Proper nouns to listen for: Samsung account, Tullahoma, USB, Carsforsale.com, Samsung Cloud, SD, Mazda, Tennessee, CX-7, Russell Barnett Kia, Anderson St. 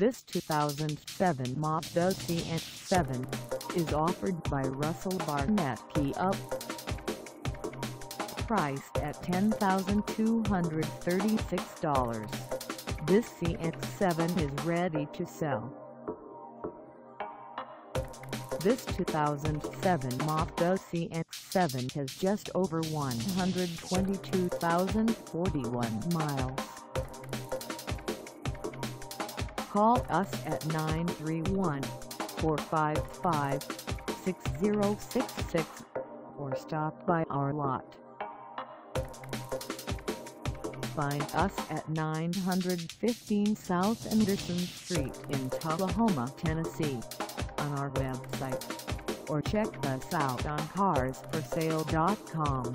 This 2007 Mazda CX-7 is offered by Russell Barnett Kia. Priced at $10,236, this CX-7 is ready to sell. This 2007 Mazda CX-7 has just over 122,041 miles. Call us at 931-455-6066 or stop by our lot. Find us at 915 South Anderson Street in Tullahoma, Tennessee, on our website, or check us out on Carsforsale.com.